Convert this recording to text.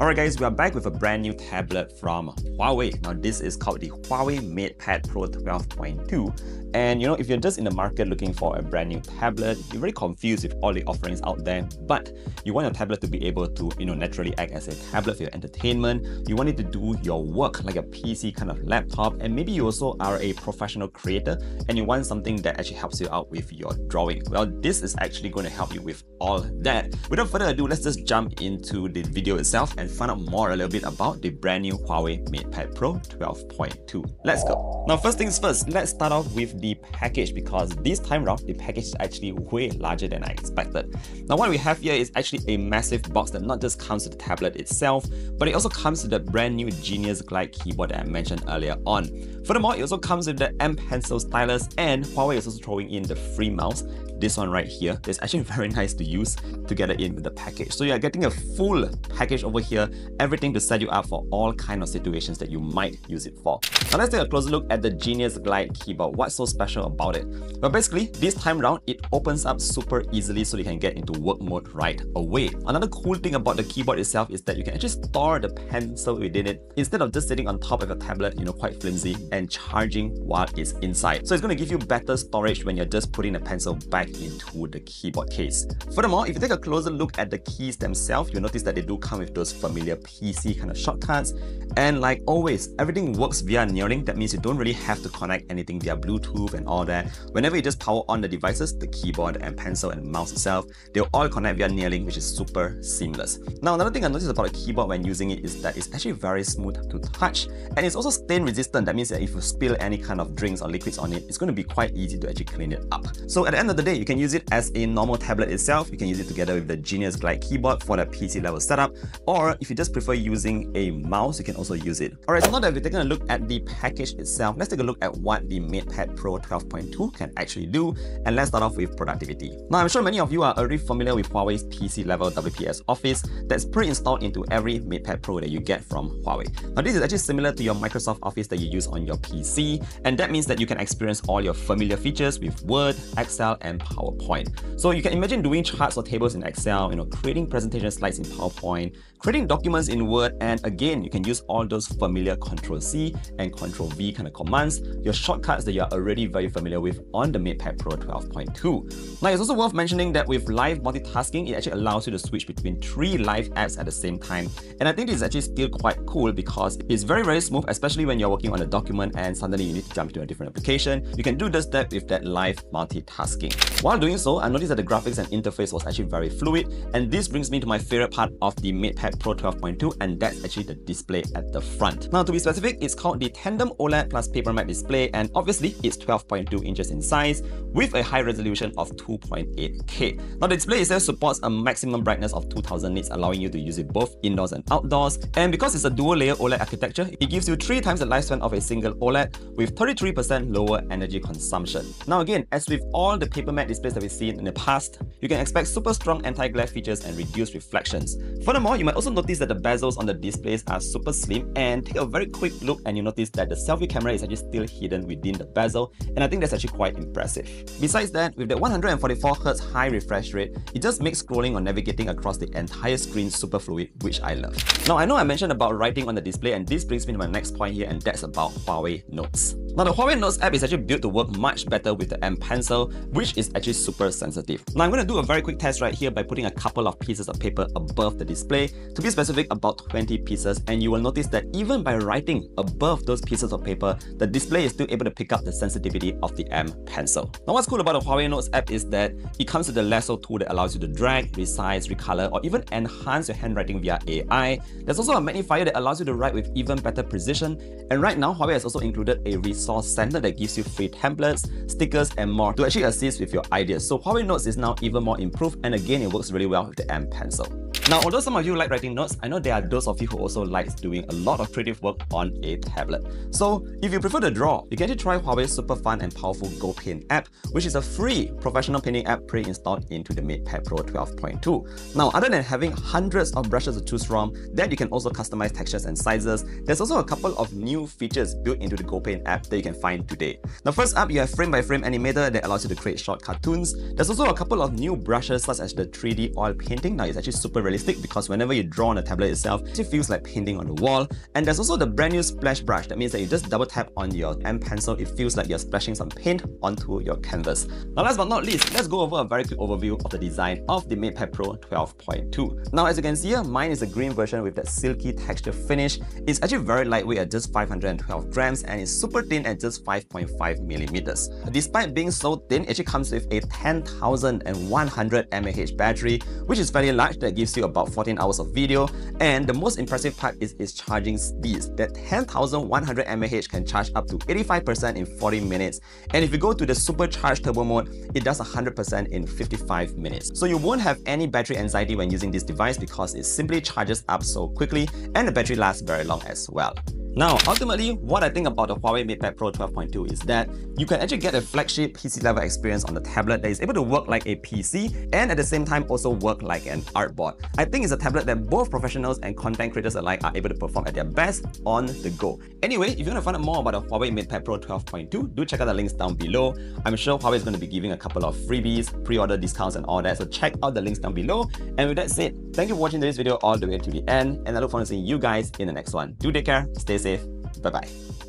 Alright guys, we are back with a brand new tablet from Huawei. Now this is called the Huawei MatePad Pro 12.2. And you know, if you're just in the market looking for a brand new tablet, you're very confused with all the offerings out there, but you want your tablet to be able to, you know, naturally act as a tablet for your entertainment. You want it to do your work like a PC kind of laptop, and maybe you also are a professional creator and you want something that actually helps you out with your drawing. Well, this is actually going to help you with all that. Without further ado, let's just jump into the video itself and find out more a little bit about the brand new Huawei MatePad Pro 12.2. Let's go. Now first things first, let's start off with the package, because this time around the package is actually way larger than I expected. Now what we have here is actually a massive box that not just comes with the tablet itself, but it also comes with the brand new Genius Glide Keyboard that I mentioned earlier on. Furthermore, it also comes with the M Pencil stylus, and Huawei is also throwing in the free mouse. This one right here is actually very nice to use together in with the package. So you're getting a full package over here, everything to set you up for all kinds of situations that you might use it for. Now let's take a closer look at the Genius Glide Keyboard. What's so special about it? Well, basically, this time round, it opens up super easily so you can get into work mode right away. Another cool thing about the keyboard itself is that you can actually store the pencil within it instead of just sitting on top of your tablet, you know, quite flimsy, and charging while it's inside. So it's going to give you better storage when you're just putting the pencil back into the keyboard case. Furthermore, if you take a closer look at the keys themselves, you'll notice that they do come with those familiar PC kind of shortcuts. And like always, everything works via NearLink. That means you don't really have to connect anything via Bluetooth and all that. Whenever you just power on the devices, the keyboard and pencil and mouse itself, they'll all connect via NearLink, which is super seamless. Now, another thing I noticed about the keyboard when using it is that it's actually very smooth to touch, and it's also stain resistant. That means that if you spill any kind of drinks or liquids on it, it's going to be quite easy to actually clean it up. So at the end of the day, you can use it as a normal tablet itself, you can use it together with the Genius Glide Keyboard for the PC level setup, or if you just prefer using a mouse, you can also use it. Alright, so now that we've taken a look at the package itself, let's take a look at what the MatePad Pro 12.2 can actually do, and let's start off with productivity. Now I'm sure many of you are already familiar with Huawei's PC level WPS Office that's pre-installed into every MatePad Pro that you get from Huawei. Now this is actually similar to your Microsoft Office that you use on your PC, and that means that you can experience all your familiar features with Word, Excel, and PowerPoint. So you can imagine doing charts or tables in Excel, you know, creating presentation slides in PowerPoint, creating documents in Word, and again, you can use all those familiar Ctrl-C and Ctrl-V kind of commands, your shortcuts that you're already very familiar with on the MatePad Pro 12.2. Now, it's also worth mentioning that with live multitasking, it actually allows you to switch between three live apps at the same time. And I think this is actually still quite cool because it's very, very smooth, especially when you're working on a document and suddenly you need to jump to a different application. You can do just that with that live multitasking. While doing so, I noticed that the graphics and interface was actually very fluid, and this brings me to my favorite part of the MatePad Pro 12.2, and that's actually the display at the front. Now to be specific, it's called the Tandem OLED plus PaperMatte display, and obviously it's 12.2 inches in size with a high resolution of 2.8K. Now the display itself supports a maximum brightness of 2000 nits, allowing you to use it both indoors and outdoors, and because it's a dual layer OLED architecture, it gives you 3 times the lifespan of a single OLED with 33% lower energy consumption. Now again, as with all the PaperMatte displays that we've seen in the past, you can expect super strong anti-glare features and reduced reflections. Furthermore, you might also notice that the bezels on the displays are super slim, and take a very quick look and you notice that the selfie camera is actually still hidden within the bezel, and I think that's actually quite impressive. Besides that, with the 144Hz high refresh rate, it just makes scrolling or navigating across the entire screen super fluid, which I love. Now I know I mentioned about writing on the display, and this brings me to my next point here, and that's about Huawei Notes. Now the Huawei Notes app is actually built to work much better with the M Pencil, which is actually super sensitive. Now I'm going to do a very quick test right here by putting a couple of pieces of paper above the display, to be specific about 20 pieces, and you will notice that even by writing above those pieces of paper, the display is still able to pick up the sensitivity of the M Pencil. Now what's cool about the Huawei Notes app is that it comes with the lasso tool that allows you to drag, resize, recolor, or even enhance your handwriting via AI. There's also a magnifier that allows you to write with even better precision, and right now Huawei has also included a resource center that gives you free templates, stickers, and more to actually assist with your ideas. So Huawei Notes is now even more improved, and again it works really well with the M Pencil. Now, although some of you like writing notes, I know there are those of you who also like doing a lot of creative work on a tablet. So if you prefer to draw, you can actually try Huawei's super fun and powerful GoPaint app, which is a free professional painting app pre-installed into the MatePad Pro 12.2. Now, other than having hundreds of brushes to choose from, that you can also customize textures and sizes, there's also a couple of new features built into the GoPaint app that you can find today. Now, first up, you have frame-by-frame animator that allows you to create short cartoons. There's also a couple of new brushes such as the 3D oil painting. Now, it's actually super realistic realistic because whenever you draw on the tablet itself, it feels like painting on the wall. And there's also the brand new splash brush. That means that you just double tap on your M Pencil, it feels like you're splashing some paint onto your canvas. Now last but not least, let's go over a very quick overview of the design of the MatePad Pro 12.2. Now as you can see here, mine is a green version with that silky texture finish. It's actually very lightweight at just 512 grams and it's super thin at just 5.5 millimeters. Despite being so thin, it actually comes with a 10,100 mAh battery, which is fairly large. That gives you about 14 hours of video. And the most impressive part is its charging speeds. That 10,100 mAh can charge up to 85% in 40 minutes. And if you go to the supercharged turbo mode, it does 100% in 55 minutes. So you won't have any battery anxiety when using this device because it simply charges up so quickly and the battery lasts very long as well. Now, ultimately, what I think about the Huawei MatePad Pro 12.2 is that you can actually get a flagship PC-level experience on the tablet that is able to work like a PC and at the same time also work like an artboard. I think it's a tablet that both professionals and content creators alike are able to perform at their best on the go. Anyway, if you want to find out more about the Huawei MatePad Pro 12.2, do check out the links down below. I'm sure Huawei is going to be giving a couple of freebies, pre-order discounts and all that, so check out the links down below. And with that said, thank you for watching this video all the way to the end, and I look forward to seeing you guys in the next one. Do take care, stay safe. Bye-bye.